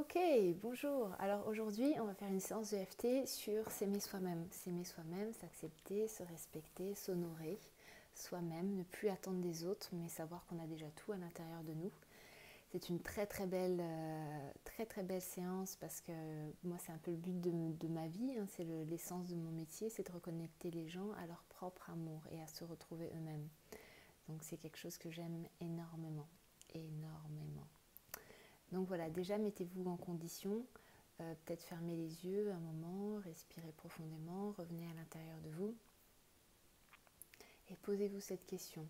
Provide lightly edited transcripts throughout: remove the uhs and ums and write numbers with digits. Ok, bonjour. Alors aujourd'hui, on va faire une séance d'EFT sur s'aimer soi-même. S'aimer soi-même, s'accepter, se respecter, s'honorer soi-même, ne plus attendre des autres, mais savoir qu'on a déjà tout à l'intérieur de nous. C'est une très très belle séance parce que moi, c'est un peu le but de ma vie, hein, c'est l'essence de mon métier, c'est de reconnecter les gens à leur propre amour et à se retrouver eux-mêmes. Donc c'est quelque chose que j'aime énormément, énormément. Donc voilà, déjà mettez-vous en condition, peut-être fermez les yeux un moment, respirez profondément, revenez à l'intérieur de vous et posez-vous cette question.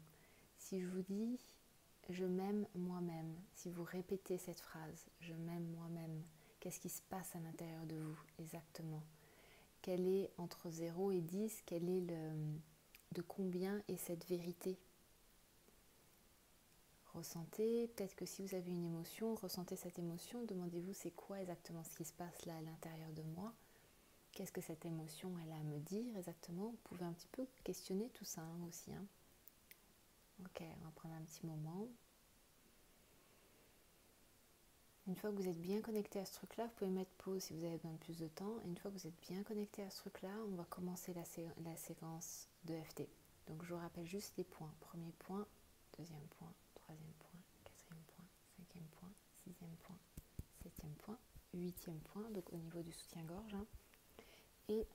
Si je vous dis « je m'aime moi-même », si vous répétez cette phrase « je m'aime moi-même », qu'est-ce qui se passe à l'intérieur de vous exactement? Quel est, entre 0 et 10, quel est de combien est cette vérité? Ressentez, peut-être que si vous avez une émotion, ressentez cette émotion, demandez-vous c'est quoi exactement ce qui se passe là à l'intérieur de moi, qu'est-ce que cette émotion elle a à me dire exactement, vous pouvez un petit peu questionner tout ça hein, aussi. Hein. Ok, on va prendre un petit moment. Une fois que vous êtes bien connecté à ce truc-là, vous pouvez mettre pause si vous avez besoin de plus de temps, et une fois que vous êtes bien connecté à ce truc-là, on va commencer la séquence de EFT. Donc je vous rappelle juste les points, premier point, deuxième point. Troisième point, quatrième point, cinquième point, sixième point, septième point, huitième point, donc au niveau du soutien-gorge. Hein. Et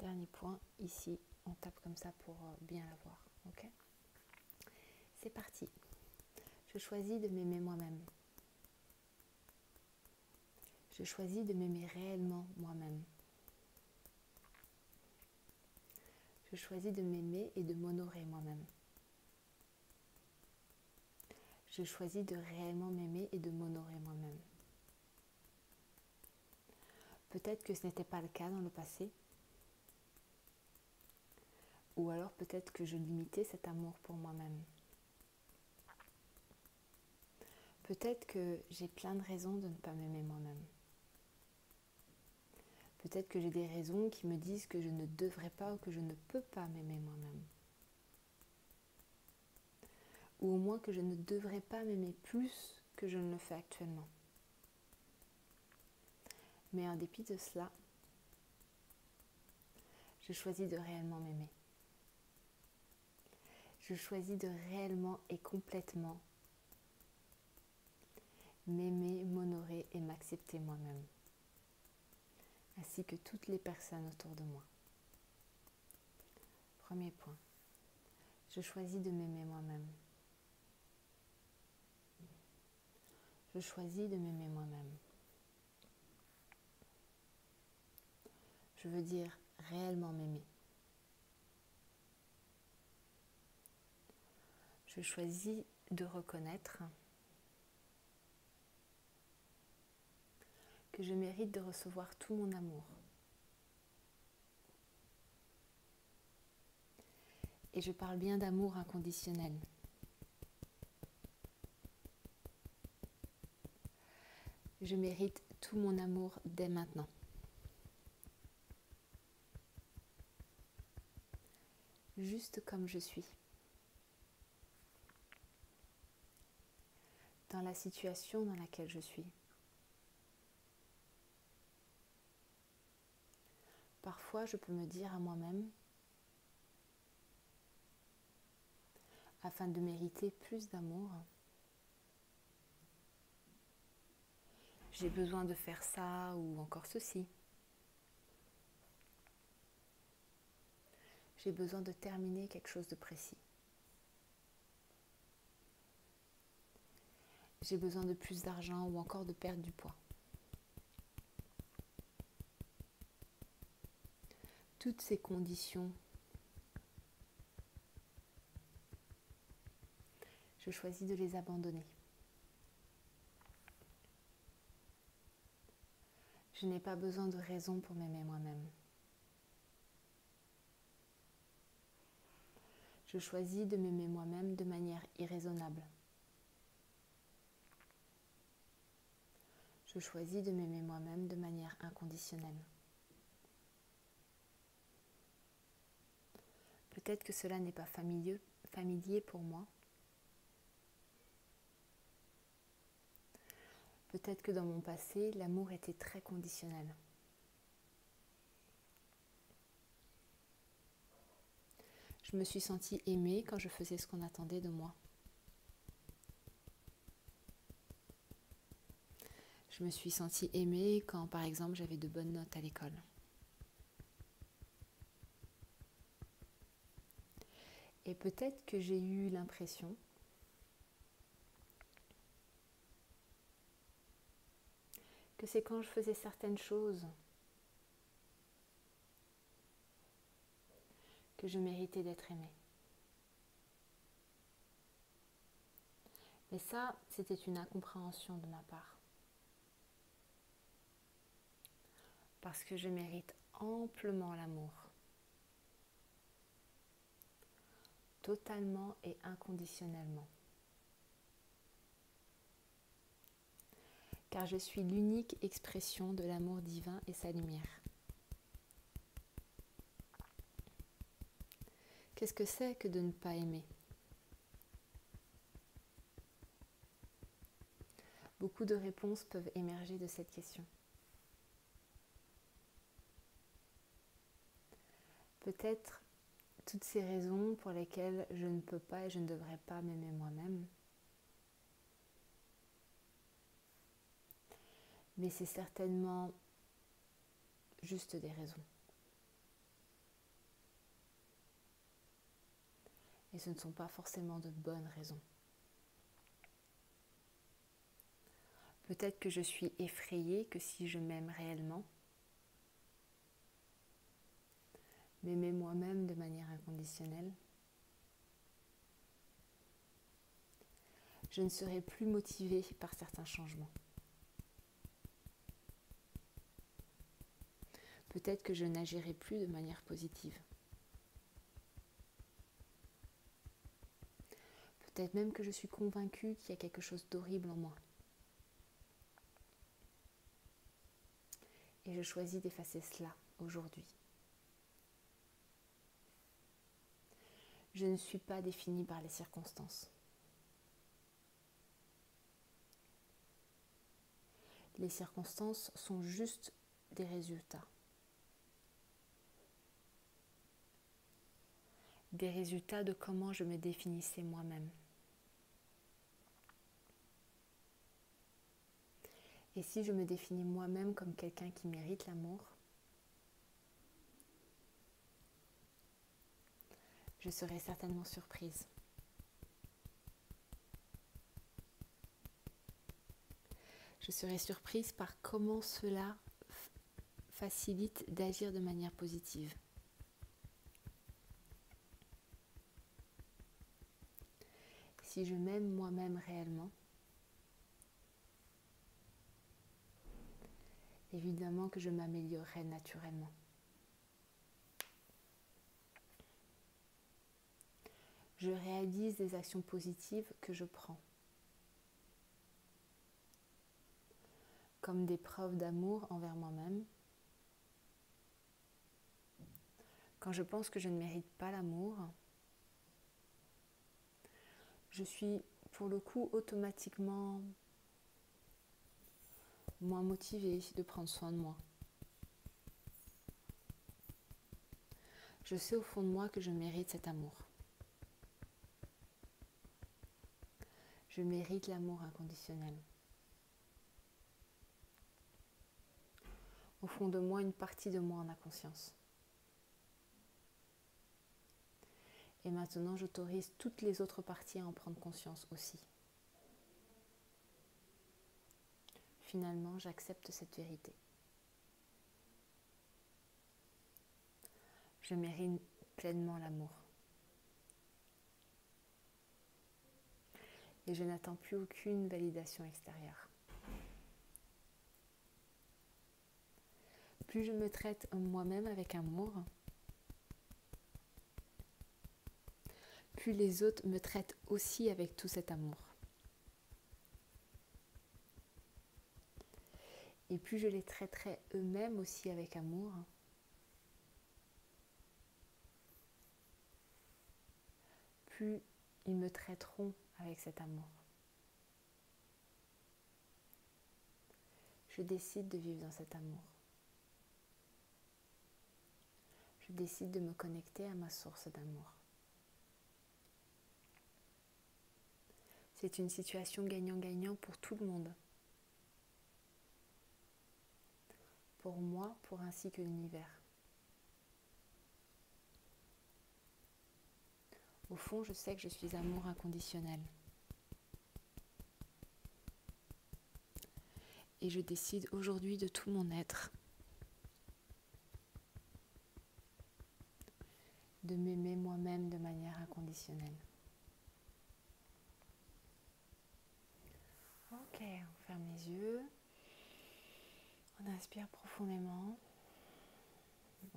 dernier point, ici, on tape comme ça pour bien l'avoir. Okay, c'est parti. Je choisis de m'aimer moi-même. Je choisis de m'aimer réellement moi-même. Je choisis de m'aimer et de m'honorer moi-même. Je choisis de réellement m'aimer et de m'honorer moi-même. Peut-être que ce n'était pas le cas dans le passé. Ou alors peut-être que je limitais cet amour pour moi-même. Peut-être que j'ai plein de raisons de ne pas m'aimer moi-même. Peut-être que j'ai des raisons qui me disent que je ne devrais pas ou que je ne peux pas m'aimer moi-même. Ou au moins que je ne devrais pas m'aimer plus que je ne le fais actuellement. Mais en dépit de cela, je choisis de réellement m'aimer. Je choisis de réellement et complètement m'aimer, m'honorer et m'accepter moi-même, ainsi que toutes les personnes autour de moi. Premier point, je choisis de m'aimer moi-même. Je choisis de m'aimer moi-même. Je veux dire réellement m'aimer. Je choisis de reconnaître que je mérite de recevoir tout mon amour. Et je parle bien d'amour inconditionnel. Je mérite tout mon amour dès maintenant. Juste comme je suis. Dans la situation dans laquelle je suis. Parfois, je peux me dire à moi-même, afin de mériter plus d'amour, j'ai besoin de faire ça ou encore ceci. J'ai besoin de terminer quelque chose de précis. J'ai besoin de plus d'argent ou encore de perdre du poids. Toutes ces conditions, je choisis de les abandonner. Je n'ai pas besoin de raison pour m'aimer moi-même. Je choisis de m'aimer moi-même de manière irraisonnable. Je choisis de m'aimer moi-même de manière inconditionnelle. Peut-être que cela n'est pas familier pour moi. Peut-être que dans mon passé, l'amour était très conditionnel. Je me suis sentie aimée quand je faisais ce qu'on attendait de moi. Je me suis sentie aimée quand, par exemple, j'avais de bonnes notes à l'école. Et peut-être que j'ai eu l'impression que c'est quand je faisais certaines choses que je méritais d'être aimée. Mais ça, c'était une incompréhension de ma part. Parce que je mérite amplement l'amour. Totalement et inconditionnellement. Car je suis l'unique expression de l'amour divin et sa lumière. Qu'est-ce que c'est que de ne pas aimer? Beaucoup de réponses peuvent émerger de cette question. Peut-être toutes ces raisons pour lesquelles je ne peux pas et je ne devrais pas m'aimer moi-même. Mais c'est certainement juste des raisons. Et ce ne sont pas forcément de bonnes raisons. Peut-être que je suis effrayée que si je m'aime réellement, m'aimer moi-même de manière inconditionnelle, je ne serai plus motivée par certains changements. Peut-être que je n'agirai plus de manière positive. Peut-être même que je suis convaincue qu'il y a quelque chose d'horrible en moi. Et je choisis d'effacer cela aujourd'hui. Je ne suis pas définie par les circonstances. Les circonstances sont juste des résultats. Des résultats de comment je me définissais moi-même. Et si je me définis moi-même comme quelqu'un qui mérite l'amour, je serai certainement surprise. Je serai surprise par comment cela facilite d'agir de manière positive. Si je m'aime moi-même réellement, évidemment que je m'améliorerai naturellement. Je réalise des actions positives que je prends, comme des preuves d'amour envers moi-même. Quand je pense que je ne mérite pas l'amour, je suis pour le coup automatiquement moins motivée de prendre soin de moi. Je sais au fond de moi que je mérite cet amour. Je mérite l'amour inconditionnel. Au fond de moi, une partie de moi en a conscience. Et maintenant, j'autorise toutes les autres parties à en prendre conscience aussi. Finalement, j'accepte cette vérité. Je mérite pleinement l'amour. Et je n'attends plus aucune validation extérieure. Plus je me traite moi-même avec amour, plus les autres me traitent aussi avec tout cet amour. Et plus je les traiterai eux-mêmes aussi avec amour, plus ils me traiteront avec cet amour. Je décide de vivre dans cet amour. Je décide de me connecter à ma source d'amour. C'est une situation gagnant-gagnant pour tout le monde. Pour moi, pour ainsi que l'univers. Au fond, je sais que je suis amour inconditionnel. Et je décide aujourd'hui de tout mon être. De m'aimer moi-même de manière inconditionnelle. Ok, on ferme les yeux. On inspire profondément.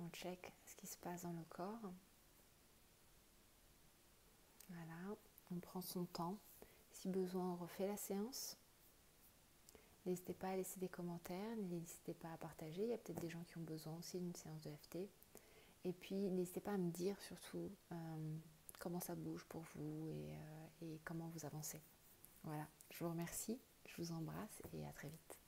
On check ce qui se passe dans le corps. Voilà, on prend son temps. Si besoin, on refait la séance. N'hésitez pas à laisser des commentaires, n'hésitez pas à partager. Il y a peut-être des gens qui ont besoin aussi d'une séance de EFT. Et puis, n'hésitez pas à me dire surtout comment ça bouge pour vous et comment vous avancez. Voilà, je vous remercie, je vous embrasse et à très vite.